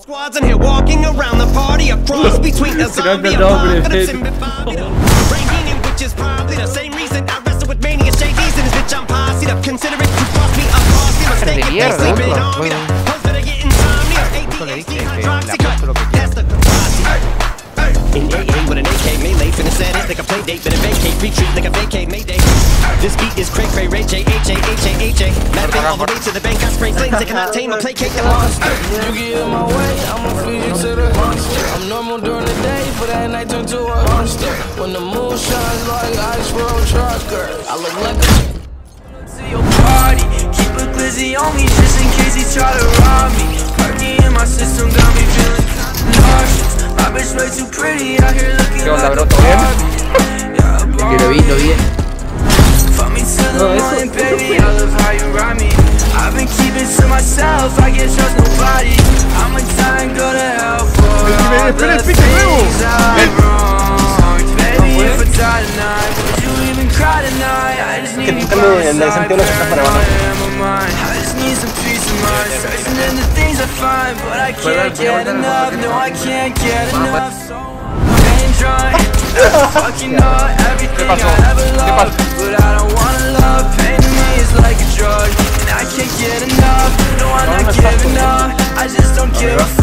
Squads in here walking around the party, a cross between a zombie apocalypse and Bobby. Ranking in which is probably the same reason I wrestle with mania shadies and this bitch I'm positive up considering you cross me up cross in a mistake and sleeping on me. How's better get insomnia? ADHD hydroxy cut. That's the with an AK melee finna set it like a play date, but a vacate retreat like a vacate mayday. This beat is cray cray ray J H A. Mapping all the way to the bank, I spray flames that cannot tame or placate the monster. You get in my way, I'ma feed you to the monster. I'm normal during the day, but at night turn to a monster. When the moon shines like ice road trucker, I look like a to your party. Keep a glizzy on me just in case he try to rob me. Parking in my system got me feeling nauseous. My bitch way too pretty out here looking like a Barbie. Yeah, I no, baby, I love how you ride me. I've been keeping to myself, I can't trust nobody. I'm a time go to hell for all the things I've wronged. Baby, if I die tonight, would you even cry tonight? I just need you by the side, paranoid in my mind. I just need some peace of mind, searching in the things I find. But I can't get enough, no I can't get enough. So I'm in dry, fucking not everything I ever loved. But I don't wanna love, pain to me is like a drug. And I can't get enough, no I'm not giving up. I just don't give a fuck.